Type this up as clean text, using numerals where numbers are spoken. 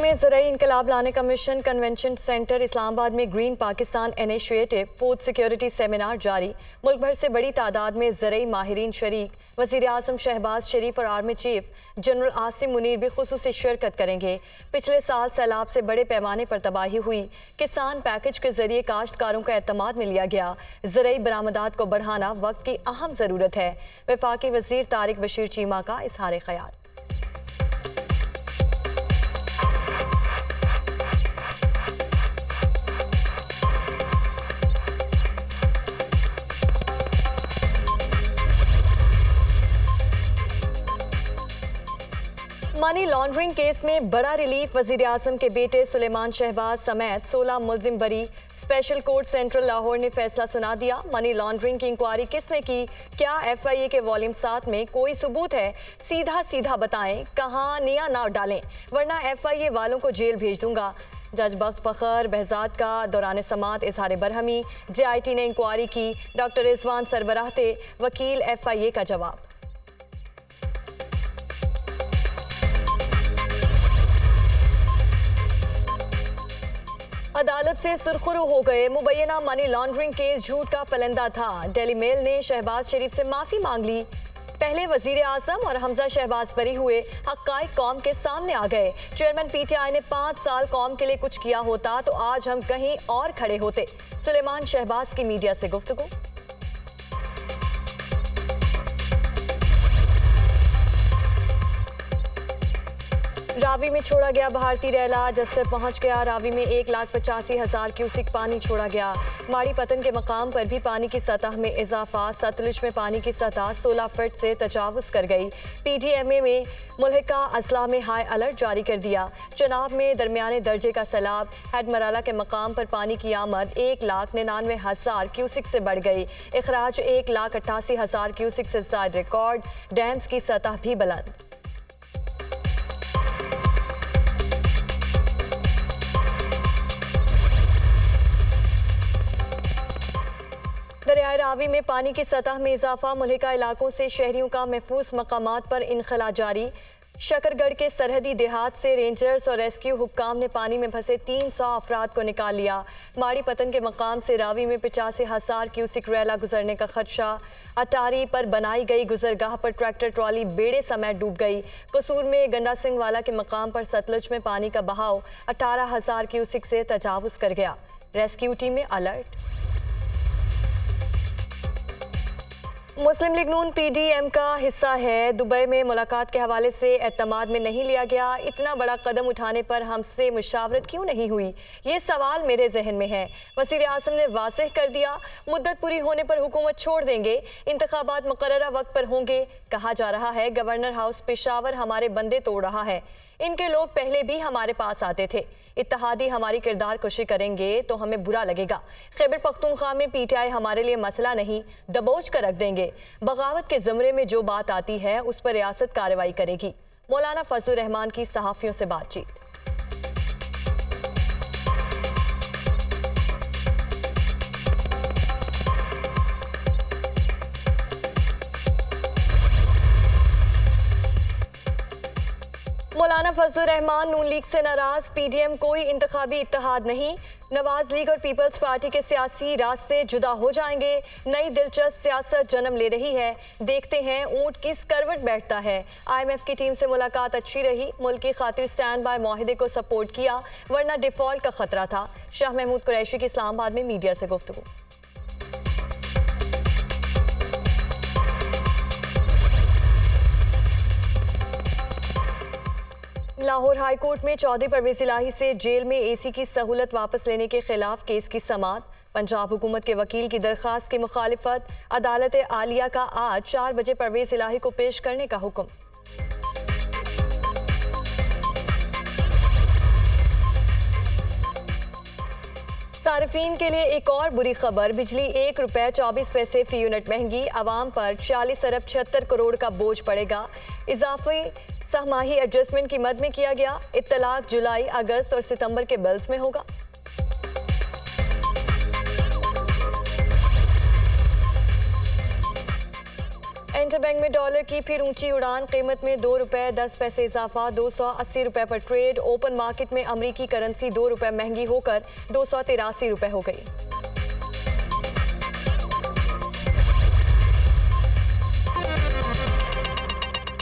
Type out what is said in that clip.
मुल्क में ज़राई इंकलाब लाने का मिशन। कन्वेंशन सेंटर इस्लामाबाद में green Pakistan initiative food security seminar जारी। मुल्क भर से बड़ी तादाद में ज़राई माहिरीन शरीक। वज़ीर-ए-आज़म शहबाज शरीफ और army chief general Asim Munir भी खुसूसी शिरकत करेंगे। पिछले साल सैलाब से बड़े पैमाने पर तबाही हुई। किसान पैकेज के जरिए काश्तकारों का एतमाद में लिया गया। ज़राई बरामदात को बढ़ाना वक्त की अहम ज़रूरत है। वफाकी वज़ीर तारिक बशीर चीमा का इज़हार ख्याल। मनी लॉन्ड्रिंग केस में बड़ा रिलीफ। वज़ीर-ए-आज़म के बेटे सुलेमान शहबाज समेत 16 मुलजिम बरी। स्पेशल कोर्ट सेंट्रल लाहौर ने फैसला सुना दिया। मनी लॉन्ड्रिंग की इंक्वायरी किसने की? क्या FIA के वॉल्यूम 7 में कोई सबूत है? सीधा बताएं, कहानियां ना डालें वरना FIA वालों को जेल भेज दूंगा। जज बख्त फखर बहजाद का दौरान समात इजहार बरहमी। JIT ने इंक्वायरी की। डॉक्टर रिजवान सरबराह थे। वकील FIA का जवाब। अदालत से सुरखरू हो गए। मुबैना मनी लॉन्ड्रिंग केस झूठ का पलंदा था। डेली मेल ने शहबाज शरीफ से माफ़ी मांग ली। पहले वज़ीर-ए-आज़म और हमजा शहबाज बरी हुए। हक़ाइक़ कौम के सामने आ गए। चेयरमैन PTI ने 5 साल कौम के लिए कुछ किया होता तो आज हम कहीं और खड़े होते। सुलेमान शहबाज की मीडिया से गुफ्तगू। रावी में छोड़ा गया भारतीय रेला। जस्टर पहुंच गया। रावी में 1,85,000 क्यूसिक पानी छोड़ा गया। माड़ी पतन के मकाम पर भी पानी की सतह में इजाफा। सतलुज में पानी की सतह 16 फीट से तजावुज़ कर गई। PDMA में मुल्हिका अजला में हाई अलर्ट जारी कर दिया। चनाब में दरमियाने दर्जे का सैलाब। हेडमराला के मकाम पर पानी की आमद 1,99,000 क्यूसिक से बढ़ गई। अखराज 1,88,000 क्यूसिक से ज़्यादा रिकॉर्ड। डैम्स की सतह भी बुलंद। दरियाए रावी में पानी की सतह में इजाफा। मुल्हिका इलाकों से शहरियों का महफूज मकामात पर इनखला जारी। शकरगढ़ के सरहदी देहात से रेंजर्स और रेस्क्यू हुक्काम ने पानी में फंसे 300 अफराद को निकाल लिया। माड़ी पतन के मकाम से रावी में 85,000 क्यूसिक रेला गुजरने का खदशा। अटारी पर बनाई गई गुजरगाह पर ट्रैक्टर ट्रॉली बेड़े समेत डूब गई। कसूर में गंडा सिंह वाला के मकाम पर सतलुज में पानी का बहाव 18,000 क्यूसिक से तजावुज़ कर गया। रेस्क्यू टीम में alert. Muslim league Noon PDM का हिस्सा है। दुबई में मुलाकात के हवाले से एतमाद में नहीं लिया गया। इतना बड़ा कदम उठाने पर हमसे मुशावरत क्यों नहीं हुई, ये सवाल मेरे जहन में है। वज़ीर-ए-आज़म ने वाज़ेह कर दिया। मुद्दत पूरी होने पर हुकूमत छोड़ देंगे। इंतखाबात मुकर्ररा वक्त पर होंगे। कहा जा रहा है गवर्नर हाउस पेशावर हमारे बंदे तोड़ रहा है। इनके लोग पहले भी हमारे पास आते थे। इत्तेहादी हमारी किरदार कुशी करेंगे तो हमें बुरा लगेगा। खैबर पख्तूनख्वा में PTI हमारे लिए मसला नहीं, दबोच कर रख देंगे। बगावत के ज़मरे में जो बात आती है उस पर रियासत कार्रवाई करेगी। मौलाना फजलुर रहमान की सहाफ़ियों से बातचीत। मौलाना फजलुर रहमान नून लीग से नाराज। PDM कोई इंतखाबी इत्तेहाद नहीं। नवाज लीग और पीपल्स पार्टी के सियासी रास्ते जुदा हो जाएंगे। नई दिलचस्प सियासत जन्म ले रही है। देखते हैं ऊँट किस करवट बैठता है। IMF की टीम से मुलाकात अच्छी रही। मुल्क की खातिर स्टैंड बाय माहिदे को सपोर्ट किया वरना डिफॉल्ट का खतरा था। शाह महमूद कुरैशी की इस्लामाबाद में मीडिया से गुफ्तगू। लाहौर हाई कोर्ट में चौधरी परवेज़ इलाही से जेल में AC की सहूलत वापस लेने के खिलाफ केस की समाअत। पंजाब हुकूमत के वकील की दरख्वास्त की मुखालिफत। अदालत आलिया का आज 4 बजे परवेज़ इलाही को पेश करने का हुक्म। सार्फिन के लिए एक और बुरी खबर। बिजली 1 रुपये 24 पैसे फी यूनिट महंगी। आवाम पर 46 अरब 76 करोड़ का बोझ पड़ेगा। इजाफी सहमाही एडजस्टमेंट की मद में किया गया। इत्तलाक जुलाई अगस्त और सितंबर के बिल्स में होगा। इंटरबैंक में डॉलर की फिर ऊंची उड़ान, कीमत में 2 रुपये 10 पैसे इजाफा, 280 रुपये पर ट्रेड। ओपन मार्केट में अमरीकी करेंसी 2 रुपये महंगी होकर 283 रुपये हो गई।